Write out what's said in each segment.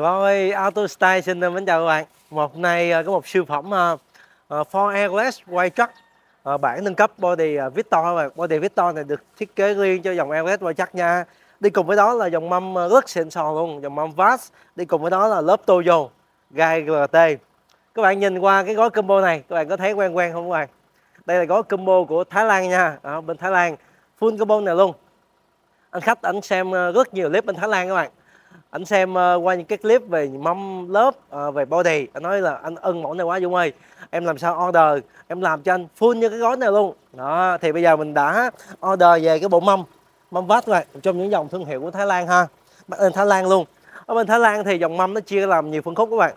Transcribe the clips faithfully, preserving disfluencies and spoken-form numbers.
Rồi, Auto Style xin mến chào các bạn. Một nay có một siêu phẩm Ford Everest Wildtrak bản nâng cấp body Victor. Body Victor này được thiết kế riêng cho dòng Everest Wildtrak nha. Đi cùng với đó là dòng mâm rất xịn sò luôn, dòng mâm Vart. Đi cùng với đó là lớp Toyo, gai giê tê. Các bạn nhìn qua cái gói combo này, các bạn có thấy quen quen không các bạn? Đây là gói combo của Thái Lan nha, ở bên Thái Lan. Full combo này luôn. Anh khách anh xem rất nhiều clip bên Thái Lan các bạn. Anh xem qua những cái clip về mâm lớp, về body, anh nói là anh ưng mẫu này quá Dũng ơi, em làm sao order, em làm cho anh full như cái gói này luôn. Đó, thì bây giờ mình đã order về cái bộ mâm, mâm vát này, trong những dòng thương hiệu của Thái Lan ha, bên Thái Lan luôn. Ở bên Thái Lan thì dòng mâm nó chia làm nhiều phân khúc các bạn.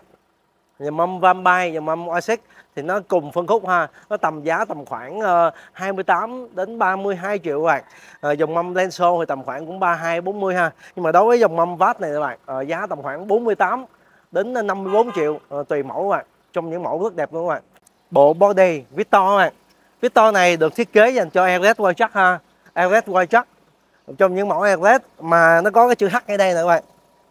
Dòng mâm Vampire, dòng mâm Asix thì nó cùng phân khúc ha, nó tầm giá tầm khoảng hai mươi tám đến ba mươi hai triệu các bạn. À, dòng mâm Lenso thì tầm khoảng cũng ba mươi hai bốn mươi ha. Nhưng mà đối với dòng mâm Vart này các bạn, à, giá tầm khoảng bốn mươi tám đến năm mươi bốn triệu à, tùy mẫu các bạn. Trong những mẫu rất đẹp luôn các bạn. Bộ body Victor các bạn. Victor này được thiết kế dành cho Everest Wildtrak ha. Everest Wildtrak. Trong những mẫu Everest mà nó có cái chữ H ngay đây nè các bạn.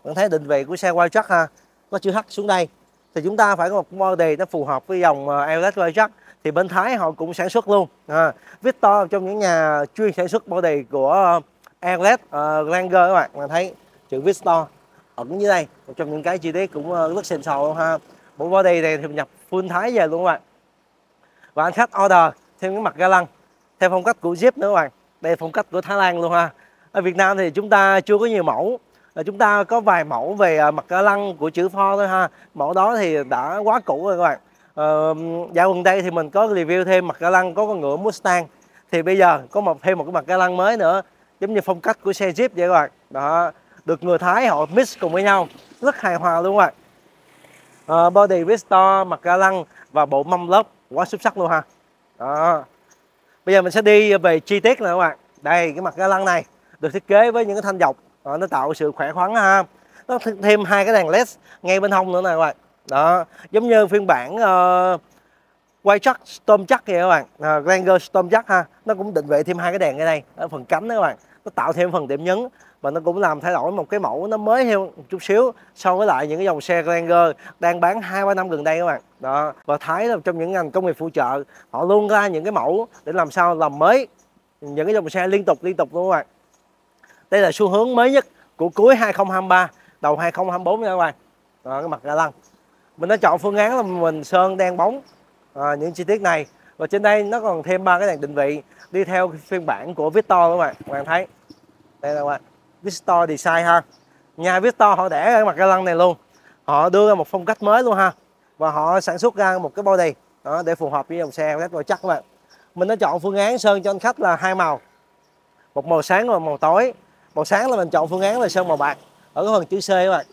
Bạn thấy định vị của xe Wildtrak ha, có chữ H xuống đây. Thì chúng ta phải có một body nó phù hợp với dòng Everest Wildtrak. Thì bên Thái họ cũng sản xuất luôn à, Victor trong những nhà chuyên sản xuất body của Everest uh, Ranger các bạn. Mà thấy chữ Victor ẩn dưới đây, trong những cái chi tiết cũng rất xịn sò luôn ha. Bộ body này thì nhập full Thái về luôn các bạn. Và anh khách order thêm cái mặt ga lăng theo phong cách của Jeep nữa các bạn. Đây là phong cách của Thái Lan luôn ha. Ở Việt Nam thì chúng ta chưa có nhiều mẫu. Là chúng ta có vài mẫu về mặt ga lăng của chữ Ford thôi ha. Mẫu đó thì đã quá cũ rồi các bạn. ờ, Dạo gần đây thì mình có review thêm mặt ga lăng có con ngựa Mustang. Thì bây giờ có một thêm một cái mặt ga lăng mới nữa, giống như phong cách của xe Jeep vậy các bạn. Đó, được người Thái họ mix cùng với nhau, rất hài hòa luôn các bạn. ờ, Body Victor, mặt ga lăng và bộ mâm lớp quá xuất sắc luôn ha. Đó. Bây giờ mình sẽ đi về chi tiết nè các bạn. Đây, cái mặt ga lăng này được thiết kế với những cái thanh dọc. Đó, nó tạo sự khỏe khoắn ha. Nó thêm hai cái đèn led ngay bên hông nữa nè các bạn. Đó, giống như phiên bản uh, Wildtrak Storm Jack kìa các bạn, uh, Ranger Storm Jack ha. Nó cũng định vị thêm hai cái đèn ngay đây ở phần cánh đó các bạn. Nó tạo thêm phần điểm nhấn và nó cũng làm thay đổi một cái mẫu nó mới hơn một chút xíu so với lại những cái dòng xe Ranger đang bán hai ba năm gần đây các bạn. Đó, và Thái là trong những ngành công nghiệp phụ trợ, họ luôn ra những cái mẫu để làm sao làm mới những cái dòng xe liên tục liên tục luôn các bạn. Đây là xu hướng mới nhất của cuối hai không hai ba, đầu hai không hai bốn nha các bạn. Đó, cái mặt ga lăng. Mình đã chọn phương án là mình sơn đen bóng à, những chi tiết này. Và trên đây nó còn thêm ba cái đèn định vị đi theo phiên bản của Victor các bạn. Các bạn thấy. Đây là các bạn. Victor Design ha. Nhà Victor họ đẻ ra cái mặt ga lăng này luôn. Họ đưa ra một phong cách mới luôn ha. Và họ sản xuất ra một cái body đó, để phù hợp với dòng xe rất là chắc các bạn. Mình đã chọn phương án sơn cho anh khách là hai màu. Một màu sáng và màu tối. Màu sáng là mình chọn phương án là sơn màu bạc ở cái phần chữ C các bạn.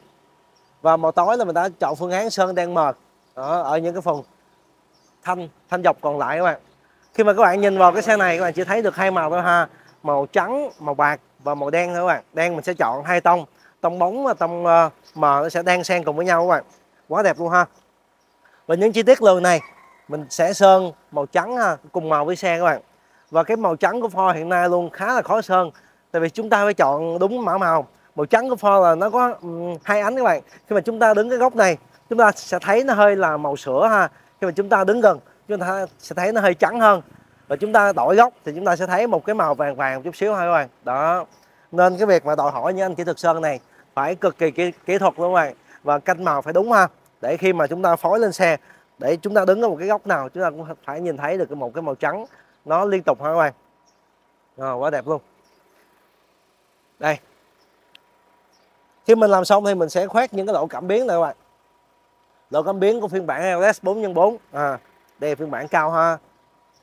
Và màu tối là mình đã chọn phương án sơn đen mờ ở, ở những cái phần thanh thanh dọc còn lại các bạn. Khi mà các bạn nhìn vào cái xe này các bạn chỉ thấy được hai màu thôi ha. Màu trắng, màu bạc và màu đen thôi các bạn. Đen mình sẽ chọn hai tông, tông bóng và tông mờ nó sẽ đan xen cùng với nhau các bạn. Quá đẹp luôn ha. Và những chi tiết lườn này mình sẽ sơn màu trắng ha, cùng màu với xe các bạn. Và cái màu trắng của Ford hiện nay luôn khá là khó sơn. Tại vì chúng ta phải chọn đúng mã màu. Màu trắng của Ford là nó có um, hai ánh các bạn. Khi mà chúng ta đứng cái góc này, chúng ta sẽ thấy nó hơi là màu sữa ha. Khi mà chúng ta đứng gần, chúng ta sẽ thấy nó hơi trắng hơn. Và chúng ta đổi góc thì chúng ta sẽ thấy một cái màu vàng vàng một chút xíu thôi các bạn. Đó. Nên cái việc mà đòi hỏi những anh kỹ thuật sơn này phải cực kỳ kỹ, kỹ thuật luôn các bạn. Và canh màu phải đúng ha. Để khi mà chúng ta phối lên xe, để chúng ta đứng ở một cái góc nào, chúng ta cũng phải nhìn thấy được một cái màu trắng nó liên tục ha các bạn. Rồi, quá đẹp luôn. Đây. Khi mình làm xong thì mình sẽ khoét những cái lỗ cảm biến này các bạn. Lỗ cảm biến của phiên bản Everest bốn nhân bốn à, đây là phiên bản cao ha.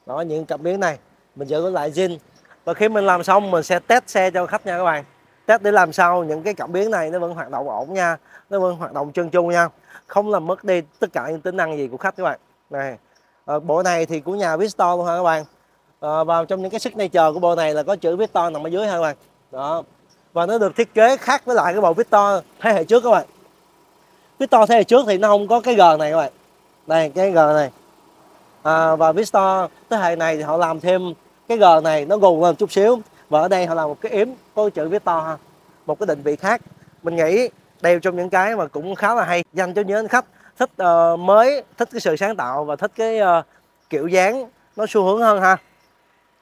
Đó, những cảm biến này mình giữ lại zin. Và khi mình làm xong mình sẽ test xe cho khách nha các bạn. Test để làm sao những cái cảm biến này nó vẫn hoạt động ổn nha. Nó vẫn hoạt động trơn tru nha. Không làm mất đi tất cả những tính năng gì của khách các bạn. Này à, bộ này thì của nhà Victor luôn ha các bạn. à, Và trong những cái signature của bộ này là có chữ Victor nằm ở dưới ha các bạn. Đó. Và nó được thiết kế khác với lại cái bộ Victor thế hệ trước các bạn. Victor thế hệ trước thì nó không có cái G này các bạn. Đây, cái G này. à, Và Victor thế hệ này thì họ làm thêm cái G này, nó gù lên chút xíu. Và ở đây họ làm một cái yếm có chữ Victor ha. Một cái định vị khác. Mình nghĩ Đây là trong những cái mà cũng khá là hay dành cho những khách thích uh, mới, thích cái sự sáng tạo và thích cái uh, kiểu dáng nó xu hướng hơn ha.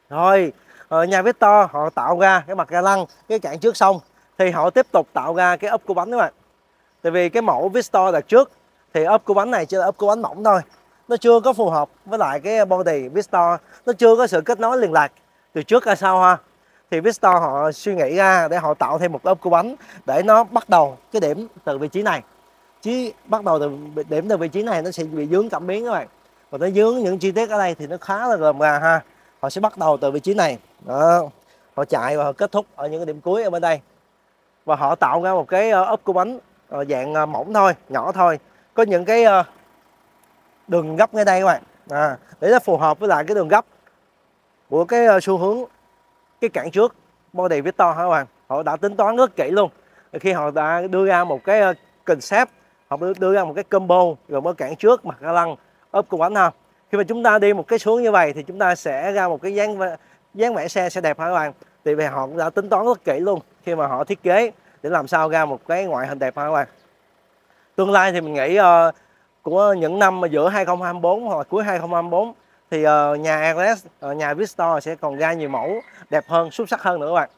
Rồi uh, nhà Victor họ tạo ra cái mặt ga lăng, cái cản trước xong thì họ tiếp tục tạo ra cái ốp của bánh các bạn. Tại vì cái mẫu Victor đặt trước thì ốp của bánh này chỉ là ốp của bánh mỏng thôi, nó chưa có phù hợp với lại cái body Victor, nó chưa có sự kết nối liên lạc từ trước ra sau ha. Thì Victor họ suy nghĩ ra để họ tạo thêm một ốp của bánh để nó bắt đầu cái điểm từ vị trí này. Chứ bắt đầu từ điểm từ vị trí này nó sẽ bị dướng cảm biến các bạn. Và nó dướng những chi tiết ở đây thì nó khá là rườm rà ha. Họ sẽ bắt đầu từ vị trí này. Đó. Họ chạy và họ kết thúc ở những cái điểm cuối ở bên đây. Và họ tạo ra một cái ốp của bánh dạng mỏng thôi, nhỏ thôi. Có những cái đường gấp ngay đây các bạn. À, để nó phù hợp với lại cái đường gấp của cái xu hướng cái cản trước body Victor hả các bạn. Họ đã tính toán rất kỹ luôn. Khi họ đã đưa ra một cái concept, họ đưa ra một cái combo rồi mới cản trước, mặt ga lăng, ốp của bánh ha. Khi mà chúng ta đi một cái xuống như vậy thì chúng ta sẽ ra một cái dáng dáng vẻ xe sẽ đẹp hả các bạn. Thì vì họ cũng đã tính toán rất kỹ luôn khi mà họ thiết kế để làm sao ra một cái ngoại hình đẹp hả các bạn. Tương lai thì mình nghĩ uh, của những năm mà giữa hai không hai tư hoặc cuối hai không hai tư thì uh, nhà Everest, uh, nhà Victor sẽ còn ra nhiều mẫu đẹp hơn, xuất sắc hơn nữa các bạn.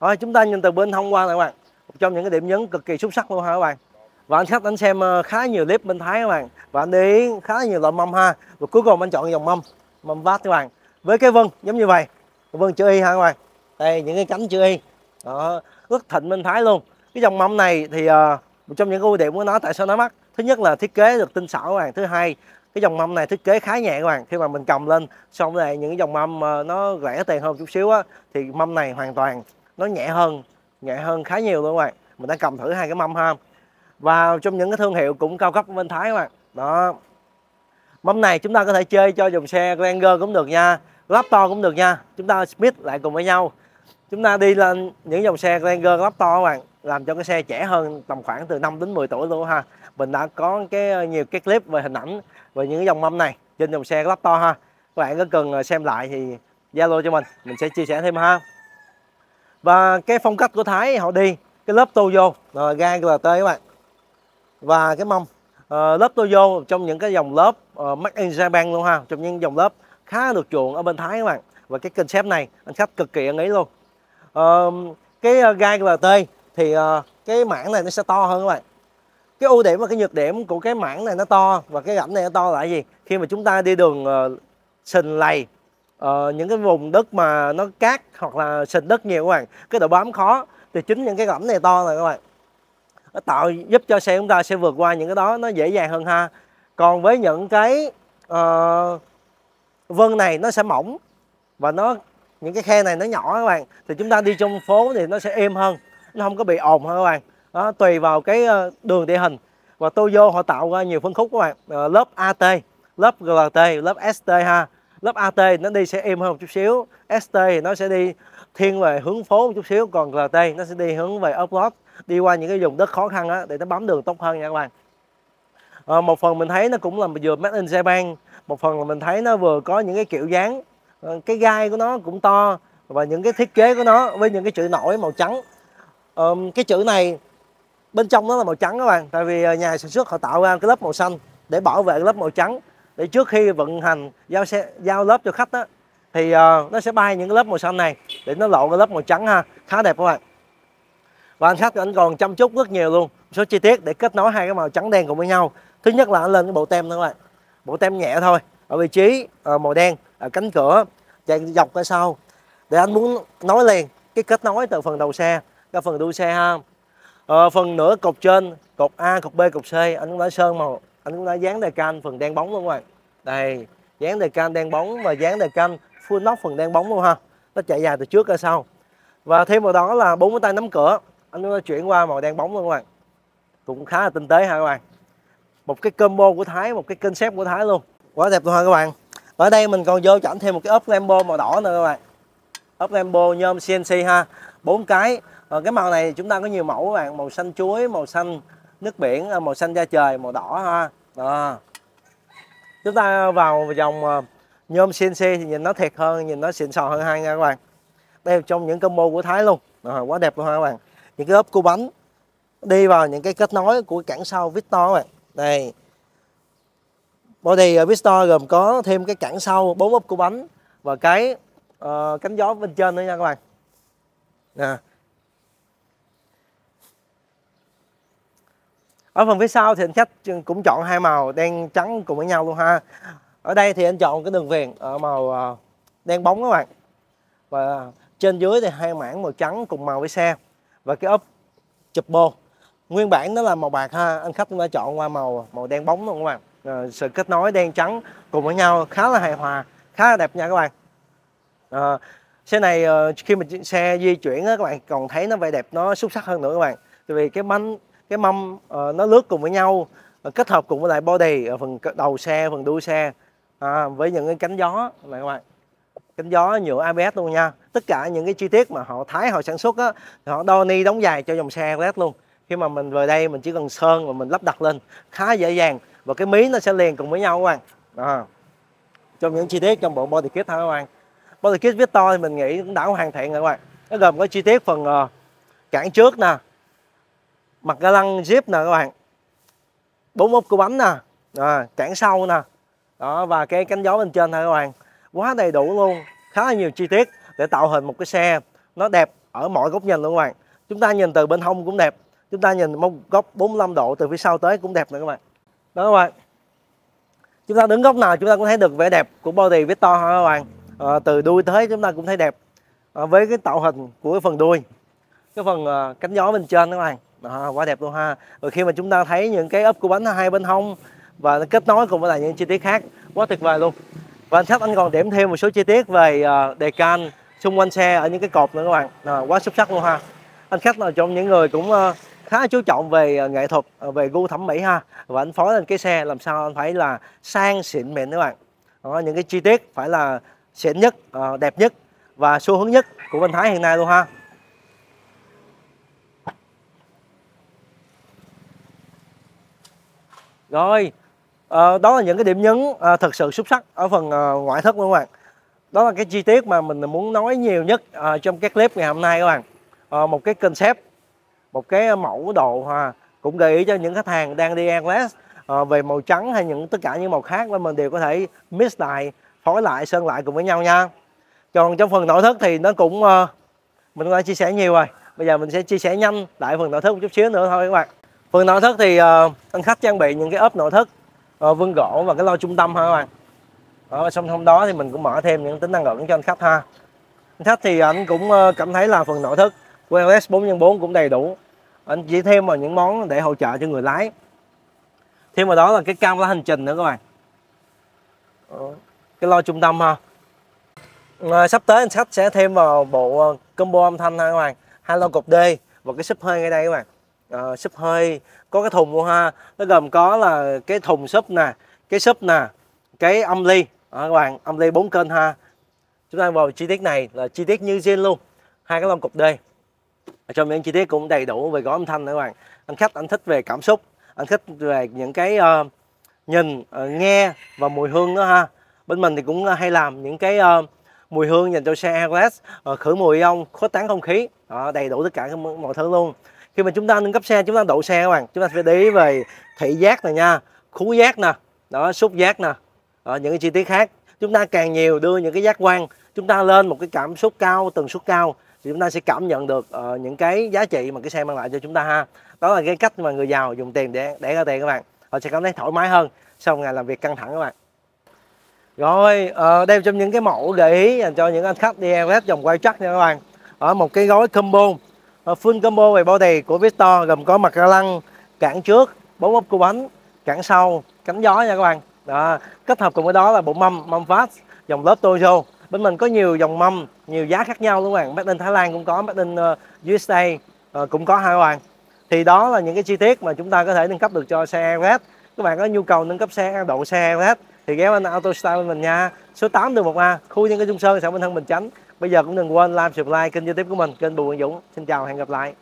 Rồi, chúng ta nhìn từ bên thông qua này các bạn, một trong những cái điểm nhấn cực kỳ xuất sắc luôn hả các bạn. Và anh khách anh xem khá nhiều clip bên Thái các bạn, và anh đi khá nhiều loại mâm ha, và cuối cùng anh chọn dòng mâm mâm Vart các bạn, với cái vân giống như vậy, vân chữ Y ha các bạn. Đây những cái cánh chữ Y đó, rất thịnh bên Thái luôn. Cái dòng mâm này thì uh, một trong những ưu điểm của nó tại sao nó mắc, thứ nhất là thiết kế được tinh xảo các bạn, thứ hai cái dòng mâm này thiết kế khá nhẹ các bạn. Khi mà mình cầm lên xong này những cái dòng mâm nó rẻ tiền hơn chút xíu á, thì mâm này hoàn toàn nó nhẹ hơn, nhẹ hơn khá nhiều luôn các bạn. Mình đã cầm thử hai cái mâm ha. Và trong những cái thương hiệu cũng cao cấp bên Thái các bạn. Đó. Mâm này chúng ta có thể chơi cho dòng xe Ranger cũng được nha, Raptor cũng được nha. Chúng ta mix lại cùng với nhau. Chúng ta đi lên những dòng xe Ranger, Raptor các bạn, làm cho cái xe trẻ hơn tầm khoảng từ năm đến mười tuổi luôn ha. Mình đã có cái nhiều cái clip về hình ảnh về những cái dòng mâm này trên dòng xe Raptor ha. Các bạn có cần xem lại thì Zalo cho mình, mình sẽ chia sẻ thêm ha. Và cái phong cách của Thái họ đi cái lớp Toyo, ga lờ tê các bạn. Và cái mâm uh, lớp Toyo trong những cái dòng lớp uh, Made in Japan luôn ha, trong những dòng lớp khá được chuộng ở bên Thái các bạn. Và cái concept này anh khách cực kỳ ưng ý luôn. Uh, cái uh, gai lờ tê thì uh, cái mảng này nó sẽ to hơn các bạn. Cái ưu điểm và cái nhược điểm của cái mảng này nó to và cái rãnh này nó to là gì? Khi mà chúng ta đi đường uh, sình lầy, uh, những cái vùng đất mà nó cát hoặc là sình đất nhiều các bạn, cái độ bám khó, thì chính những cái rãnh này to này các bạn, nó tạo giúp cho xe chúng ta sẽ vượt qua những cái đó nó dễ dàng hơn ha. Còn với những cái uh, vân này nó sẽ mỏng và nó những cái khe này nó nhỏ các bạn, thì chúng ta đi trong phố thì nó sẽ êm hơn, nó không có bị ồn hơn các bạn. Đó, tùy vào cái đường địa hình. Và Toyo họ tạo ra nhiều phân khúc các bạn, uh, lớp a tê, lớp giê lờ tê, lớp ét tê ha. Lớp a tê nó đi sẽ êm hơn một chút xíu, ét tê thì nó sẽ đi thiên về hướng phố một chút xíu, còn giê lờ tê nó sẽ đi hướng về off-road, đi qua những cái vùng đất khó khăn á, để nó bám đường tốt hơn nha các bạn. À, một phần mình thấy nó cũng là vừa Made in Japan, một phần là mình thấy nó vừa có những cái kiểu dáng, cái gai của nó cũng to và những cái thiết kế của nó với những cái chữ nổi màu trắng. À, cái chữ này bên trong nó là màu trắng các bạn, tại vì nhà sản xuất họ tạo ra cái lớp màu xanh để bảo vệ cái lớp màu trắng, để trước khi vận hành giao xe giao lớp cho khách đó, thì uh, nó sẽ bay những cái lớp màu xanh này để nó lộ cái lớp màu trắng ha, khá đẹp các bạn. Và anh khách anh còn chăm chút rất nhiều luôn số chi tiết để kết nối hai cái màu trắng đen cùng với nhau. Thứ nhất là anh lên cái bộ tem thôi các bạn, bộ tem nhẹ thôi ở vị trí uh, màu đen ở cánh cửa chạy dọc ra sau, để anh muốn nói liền cái kết nối từ phần đầu xe ra phần đuôi xe ha. Uh, phần nửa cột trên, cột A, cột B, cột C anh cũng đã sơn màu, anh cũng đã dán đề can phần đen bóng luôn các bạn. Đây, dán đề can đen bóng và dán đề can full nóc phần đen bóng luôn ha. Nó chạy dài từ trước ra sau. Và thêm vào đó là bốn cái tay nắm cửa, anh nó chuyển qua màu đen bóng luôn các bạn. Cũng khá là tinh tế ha các bạn. Một cái combo của Thái, một cái concept của Thái luôn. Quá đẹp luôn ha các bạn. Ở đây mình còn vô cho ảnh thêm một cái ốp Lambo màu đỏ nữa các bạn. Ốp Lambo nhôm xê en xê ha. Bốn cái. Cái màu này chúng ta có nhiều mẫu các bạn, màu xanh chuối, màu xanh nước biển, màu xanh da trời, màu đỏ ha. Đó. Chúng ta vào dòng nhôm xê en xê thì nhìn nó thiệt hơn, nhìn nó xịn sò hơn hai nha các bạn. Đây là trong những combo của Thái luôn. Đó, quá đẹp luôn ha các bạn. Những cái ốp cu bánh đi vào những cái kết nối của cản sau Victor này. Đây. Body ở Victor gồm có thêm cái cản sau, bốn ốp của bánh và cái uh, cánh gió bên trên nữa nha các bạn. Nè. Ở phần phía sau thì anh khách cũng chọn hai màu đen trắng cùng với nhau luôn ha. Ở đây thì anh chọn cái đường viền ở màu đen bóng các bạn. Và trên dưới thì hai mảng màu trắng cùng màu với xe. Và cái ốp chụp bô nguyên bản đó là màu bạc ha, anh khách cũng đã chọn qua màu màu đen bóng luôn các bạn. À, sự kết nối đen trắng cùng với nhau khá là hài hòa, khá là đẹp nha các bạn. À, xe này khi mà xe di chuyển đó, các bạn còn thấy nó vẻ đẹp, nó xuất sắc hơn nữa các bạn. Tại vì cái bánh, cái mâm nó lướt cùng với nhau, kết hợp cùng với lại body ở phần đầu xe, phần đuôi xe, à, với những cái cánh gió này các bạn, cánh gió nhựa a bê ét luôn nha. Tất cả những cái chi tiết mà họ Thái họ sản xuất á, họ đo ni đóng dài cho dòng xe rét luôn. Khi mà mình về đây mình chỉ cần sơn và mình lắp đặt lên khá dễ dàng, và cái mí nó sẽ liền cùng với nhau các bạn. À, trong những chi tiết trong bộ body kit ha các bạn. Body kit Victor thì mình nghĩ cũng đã hoàn thiện rồi các bạn. Nó gồm có chi tiết phần uh, cản trước nè, mặt ga lăng Jeep nè các bạn, bốn ốp của bánh nè, à, cản sau nè, đó, và cái cánh gió bên trên thôi các bạn. Quá đầy đủ luôn, khá là nhiều chi tiết để tạo hình một cái xe nó đẹp ở mọi góc nhìn luôn các bạn. Chúng ta nhìn từ bên hông cũng đẹp, chúng ta nhìn một góc bốn mươi lăm độ từ phía sau tới cũng đẹp nữa các bạn. Đó các bạn, chúng ta đứng góc nào chúng ta cũng thấy được vẻ đẹp của body Victor ha các bạn. À, từ đuôi tới chúng ta cũng thấy đẹp, à, với cái tạo hình của cái phần đuôi, cái phần uh, cánh gió bên trên đó các bạn. À, quá đẹp luôn ha. Rồi khi mà chúng ta thấy những cái ốp của bánh hai bên hông và kết nối cùng với lại những chi tiết khác, quá tuyệt vời luôn. Và anh khách anh còn điểm thêm một số chi tiết về đề can xung quanh xe ở những cái cột nữa các bạn. À, quá xuất sắc luôn ha. Anh khách là trong những người cũng khá chú trọng về nghệ thuật, về gu thẩm mỹ ha, và anh phối lên cái xe làm sao anh phải là sang xịn mịn các bạn. À, những cái chi tiết phải là xịn nhất, đẹp nhất và xu hướng nhất của bên Thái hiện nay luôn ha. Rồi, à, đó là những cái điểm nhấn à, thật sự xuất sắc ở phần à, ngoại thất luôn các bạn. Đó là cái chi tiết mà mình muốn nói nhiều nhất à, trong cái clip ngày hôm nay các bạn. À, một cái concept, một cái mẫu đồ à, cũng gợi ý cho những khách hàng đang đi Everest à, về màu trắng hay những tất cả những màu khác mà mình đều có thể mix lại, phối lại, sơn lại cùng với nhau nha. Còn trong phần nội thất thì nó cũng, à, mình đã chia sẻ nhiều rồi. Bây giờ mình sẽ chia sẻ nhanh lại phần nội thất một chút xíu nữa thôi các bạn. Phần nội thất thì uh, anh khách trang bị những cái ốp nội thất uh, vương gỗ và cái lo trung tâm ha các bạn. Ở song song đó thì mình cũng mở thêm những tính năng ẩn cho anh khách ha. Anh khách thì anh cũng uh, cảm thấy là phần nội thất của Everest bốn nhân bốn cũng đầy đủ. Anh chỉ thêm vào những món để hỗ trợ cho người lái. Thêm vào đó là cái camera hành trình nữa các bạn. Uh, cái lo trung tâm ha. Uh, sắp tới anh khách sẽ thêm vào bộ combo âm thanh ha các bạn. Hai lo cục D và cái súp hơi ngay đây các bạn. Uh, súp hơi có cái thùng luôn ha, nó gồm có là cái thùng súp nè, cái súp nè, cái âm ly à, các bạn, âm ly bốn kênh ha. Chúng ta vào chi tiết này là chi tiết như zin luôn, hai cái lon cục D. Trong những chi tiết cũng đầy đủ về gói âm thanh nữa các bạn. Anh khách anh thích về cảm xúc, anh thích về những cái uh, nhìn, uh, nghe và mùi hương nữa ha. Bên mình thì cũng hay làm những cái uh, mùi hương dành cho xe Everest, uh, khử mùi ion, khuếch tán không khí, uh, đầy đủ tất cả mọi thứ luôn. Khi mà chúng ta nâng cấp xe, chúng ta đậu xe các bạn, chúng ta phải để ý về thị giác này nha, khứu giác nè, đó, xúc giác nè, đó, những cái chi tiết khác. Chúng ta càng nhiều đưa những cái giác quan chúng ta lên một cái cảm xúc cao, tần suất cao thì chúng ta sẽ cảm nhận được uh, những cái giá trị mà cái xe mang lại cho chúng ta ha. Đó là cái cách mà người giàu dùng tiền để để ra tiền các bạn, họ sẽ cảm thấy thoải mái hơn sau ngày làm việc căng thẳng các bạn. Rồi uh, đây trong những cái mẫu gợi ý dành cho những anh khách đi Everest vòng quay chắc nha các bạn. Ở một cái gói combo full combo về body của Victor gồm có mặt ga lăng, cản trước, bốn ốp cua bánh, cản sau, cánh gió nha các bạn. Đó, kết hợp cùng với đó là bộ mâm, mâm Vart, dòng lớp Toyo. Bên mình có nhiều dòng mâm, nhiều giá khác nhau luôn các bạn. Made in Thái Lan cũng có, Made in u ét a cũng có hai các bạn. Thì đó là những cái chi tiết mà chúng ta có thể nâng cấp được cho xe Everest. Các bạn có nhu cầu nâng cấp xe, độ xe Everest thì ghé anh Auto Style bên mình nha. Số tám đường một A, khu dân cư Trung Sơn, xã Bình Hưng, Bình Chánh. Bây giờ cũng đừng quên like, subscribe kênh YouTube của mình, kênh Bùi Quang Dũng. Xin chào, hẹn gặp lại.